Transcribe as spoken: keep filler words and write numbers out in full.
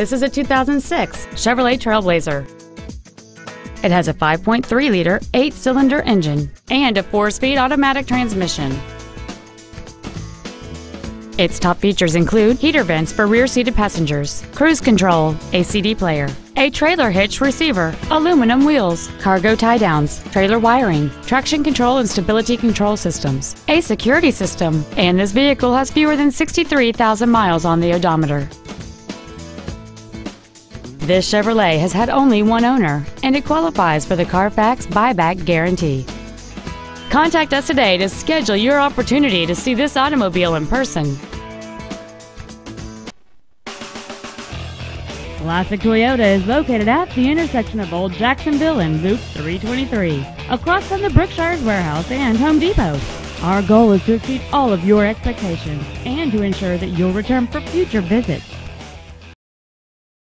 This is a two thousand six Chevrolet Trailblazer. It has a five point three liter eight-cylinder engine and a four-speed automatic transmission. Its top features include heater vents for rear-seated passengers, cruise control, a C D player, a trailer hitch receiver, aluminum wheels, cargo tie-downs, trailer wiring, traction control and stability control systems, a security system, and this vehicle has fewer than sixty-three thousand miles on the odometer. This Chevrolet has had only one owner, and it qualifies for the Carfax buyback guarantee. Contact us today to schedule your opportunity to see this automobile in person. Classic Toyota is located at the intersection of Old Jacksonville and Loop three twenty-three, across from the Brookshire's warehouse and Home Depot. Our goal is to exceed all of your expectations and to ensure that you'll return for future visits.